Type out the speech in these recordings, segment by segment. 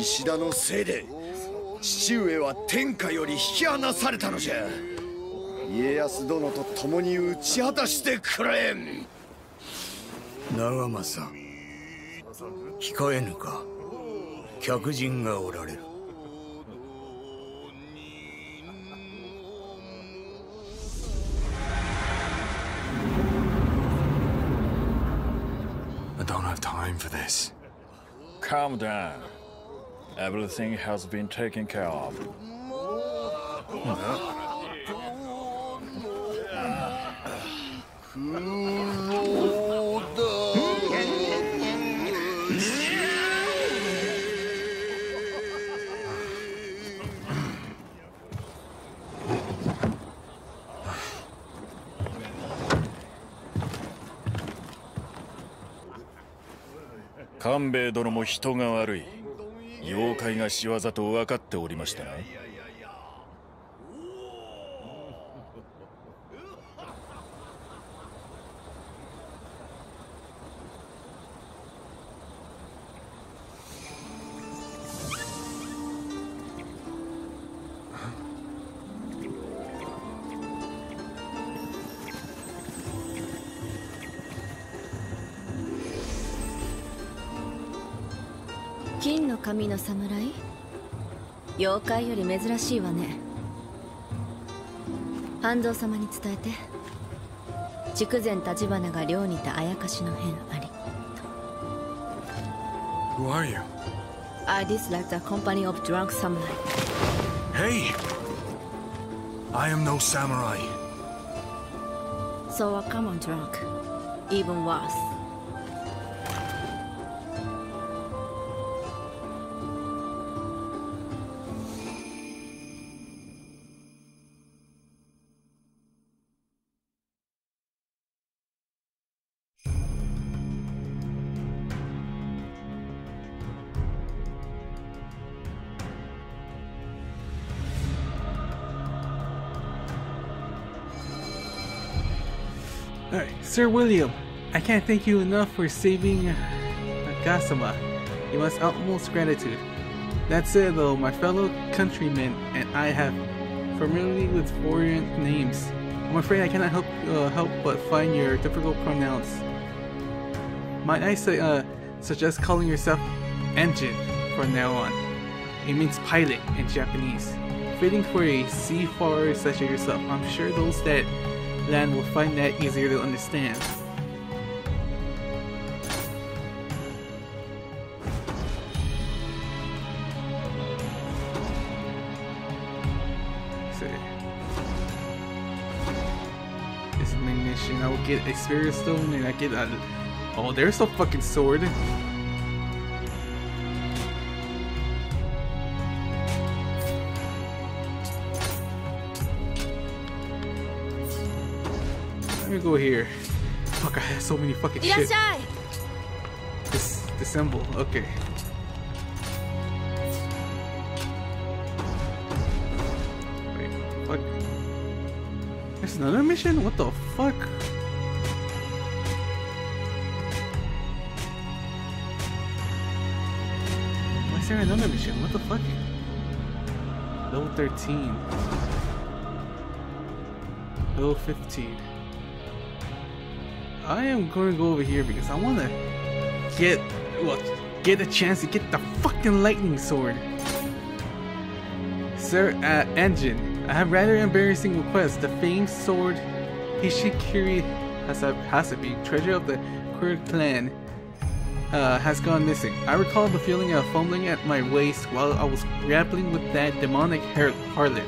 石田のせいで父上は天下より引き離されたのじゃ。家康殿と共に打ち果たしてくれん。長政、聞こえぬか。客人がおられる。I don't have time for this. Calm down. Everything has been taken care of.官兵衛殿も人が悪い。妖怪が仕業と分かっておりましたな。神の侍、妖怪より珍しいわね。半蔵様に伝えて、筑前立花が寮にてあやかしの変あり。Who are you? I dislike the company of drunk samurai. Hey, I am no samurai. So a common drunk, even worse. Sir William, I can't thank you enough for saving Nagasama. You must utmost gratitude. That said though, my fellow countrymen and I have familiarity with foreign names. I'm afraid I cannot help but find your difficult pronouns. Might I say, suggest calling yourself Anjin from now on. It means pilot in Japanese. Fitting for a seafarer such as yourself, I'm sure those that land will find that easier to understand. It's an ignition. I will get a spirit stone and I get a... Oh, there's a fucking sword. Go here. Fuck, I have so many fucking shit. The symbol, okay. Wait, fuck. There's another mission? What the fuck? Why is there another mission? What the fuck? Level 13. Level 15. I am going to go over here because I want to get a chance to get the fucking lightning sword. Sir Anjin, I have rather embarrassing request. The famed sword Hishikiri Hasabi, treasure of the Kur clan, has gone missing. I recall the feeling of fumbling at my waist while I was grappling with that demonic harlot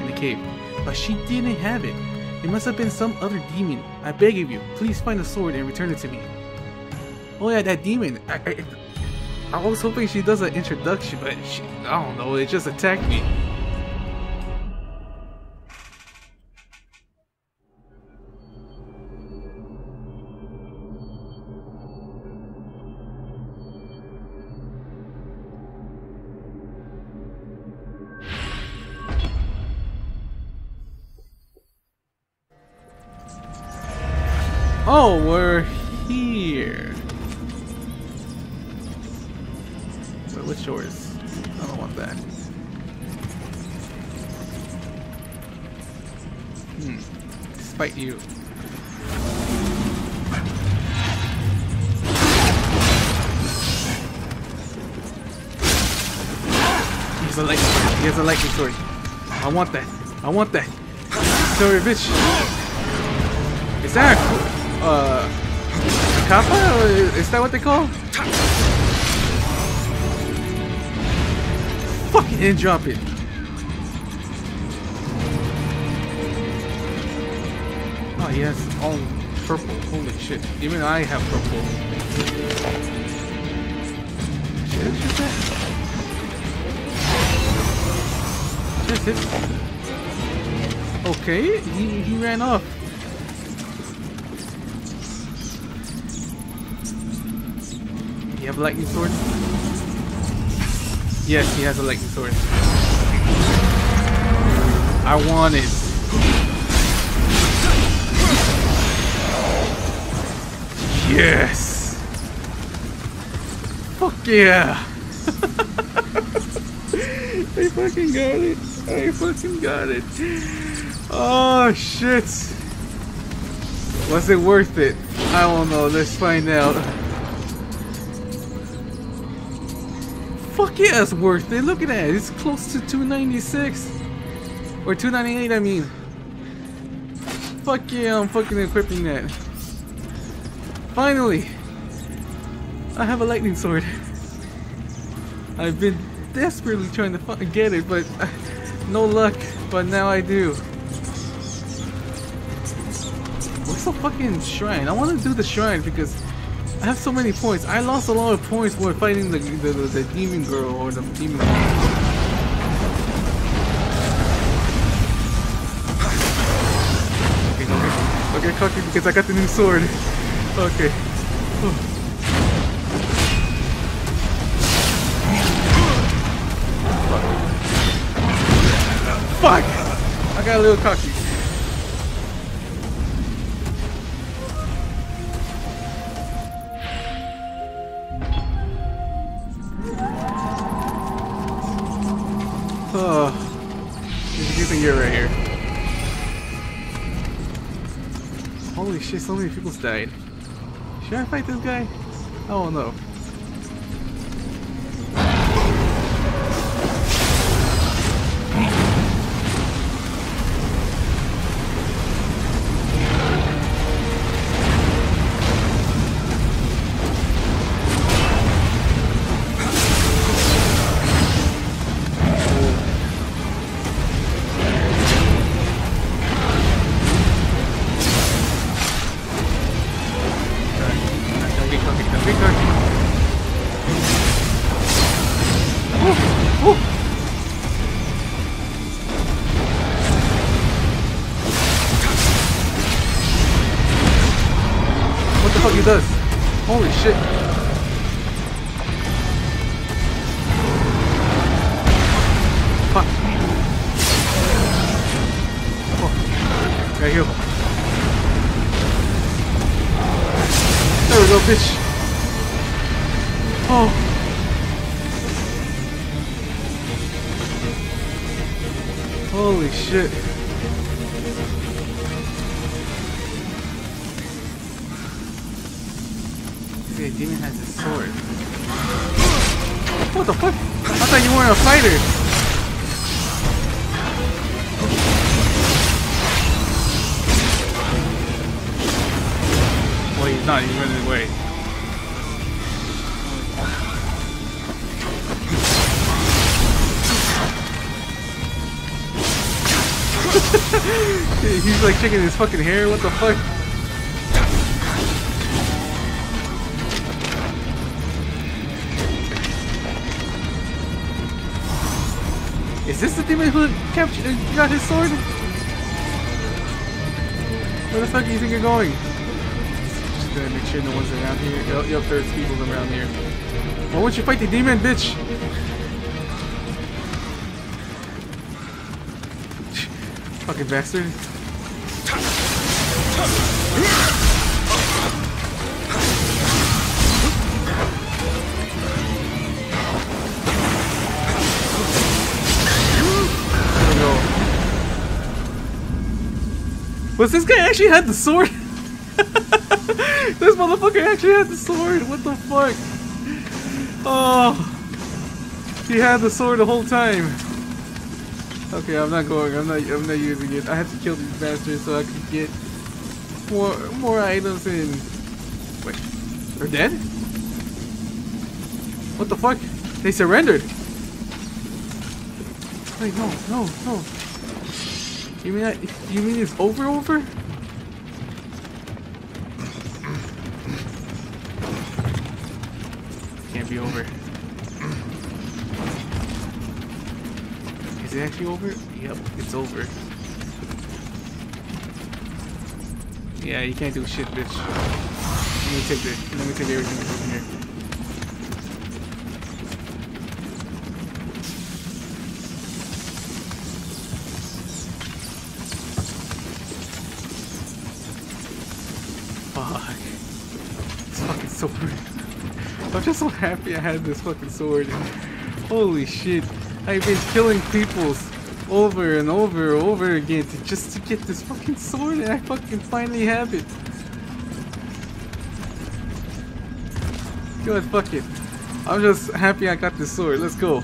in the cave, but she didn't have it. It must have been some other demon. I beg of you, please find the sword and return it to me. Oh yeah, that demon. I was hoping she does an introduction, but she, I don't know, it just attacked me. Oh, we're here. Wait, what's yours? I don't want that. Despite you. Here's a lightning sword. Here's a lightning sword. I want that. I want that. Sorry, bitch. Is that a Kappa? Is that what they call? Fucking end drop it. Oh, he has all purple. Holy shit. Even I have purple. Should I shoot that? Just hit. Okay, he ran off. You have a lightning sword? Yes, he has a lightning sword. I want it. Yes! Fuck yeah! I fucking got it! I fucking got it! Oh shit! Was it worth it? I don't know, let's find out. Fuck yeah, it's worth it! Look at that! It's close to 296! Or 298, I mean. Fuck yeah, I'm fucking equipping that. Finally! I have a lightning sword. I've been desperately trying to get it, but no luck. But now I do. What's the fucking shrine? I want to do the shrine because I have so many points. I lost a lot of points when fighting the demon girl or the demon girl. Okay, cocky because I got the new sword. Okay. Oh. Fuck! I got a little cocky. Oh. There's a decent gear right here. Holy shit, so many people's died. Should I fight this guy? Oh no. Holy shit. Fuck. Oh. Right here. There we go, bitch. Oh. Holy shit. The demon has a sword. What the fuck? I thought you weren't a fighter. Well, he's not. He's running away. He's like shaking his fucking hair. What the fuck? Is this the demon who captured, got his sword? Where the fuck do you think you're going? Just gonna make sure no one's around here. Yup, there's people around here. Why won't you fight the demon, bitch? Fucking bastard. Was this guy actually had the sword? This motherfucker actually had the sword. What the fuck? Oh, he had the sword the whole time. Okay, I'm not going. I'm not using it. I have to kill these bastards so I can get more items in. Wait, they're dead? What the fuck? They surrendered. Wait, no. You mean it's over? Can't be over. Is it actually over? Yep, it's over. Yeah, you can't do shit, bitch. Let me take everything that's over here. I'm just so happy I had this fucking sword. Holy shit. I've been killing peoples over and over again just to get this fucking sword, and I fucking finally have it. God, fuck it. I'm just happy I got this sword. Let's go.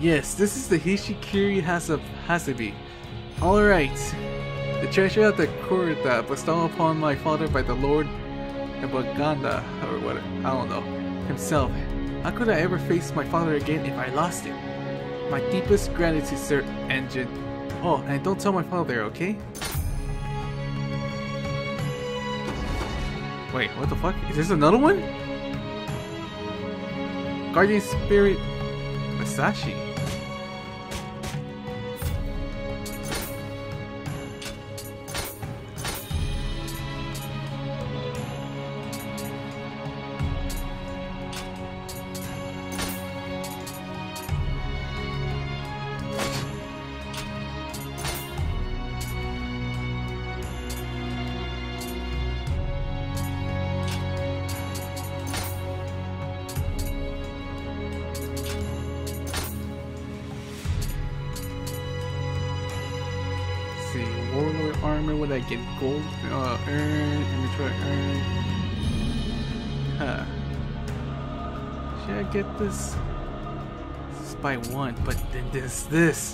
Yes, this is the Hishikiri Hasabi. Alright. The treasure of the Kurita bestowed upon my father by the Lord Abaganda, or what, I don't know, himself. How could I ever face my father again if I lost it? My deepest gratitude, Sir Anjin. Oh, and don't tell my father, okay? Wait, what the fuck? Is this another one? Guardian Spirit Masashi. Armor, would I get gold? Earn, inventory earn. Huh. Should I get this? This is by one, but then this.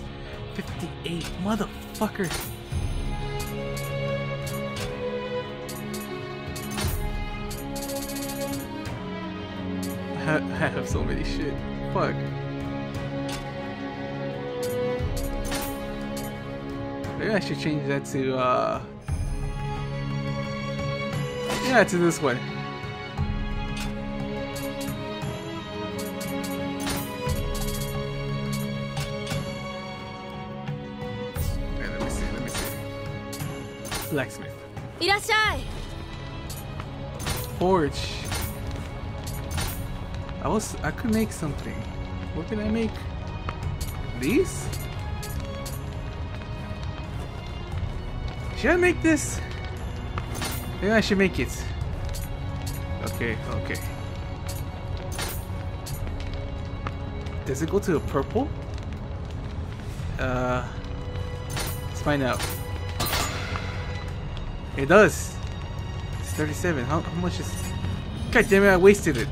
58, motherfucker. I have so many shit. Fuck. Maybe I should change that to, yeah, to this way. Okay, let me see. Blacksmith. Irashai! Forge. I could make something. What can I make? These? Should I make this? Maybe I should make it. Okay. Does it go to the purple? Let's find out. It does. It's 37. How much is? God damn it! I wasted it.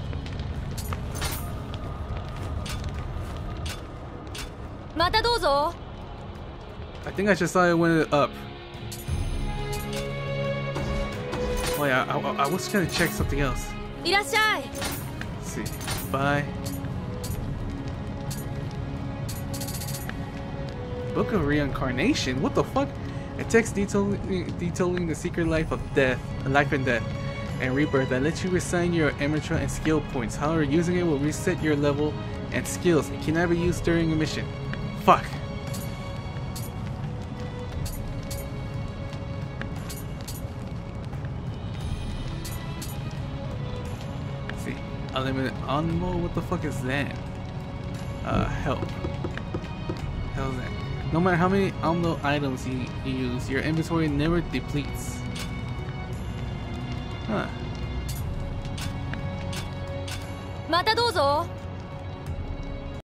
I think I just saw it went up. Oh yeah, I was gonna check something else. Irashai. Let's see. Bye. Book of Reincarnation? What the fuck? A text detailing the secret life of death, life and death, and rebirth that lets you resign your amateur and skill points. However, using it will reset your level and skills. It cannot be used during a mission. Fuck. Unlimited on mode? What the fuck is that? Help. How's that? No matter how many unload items you use, your inventory never depletes. Huh.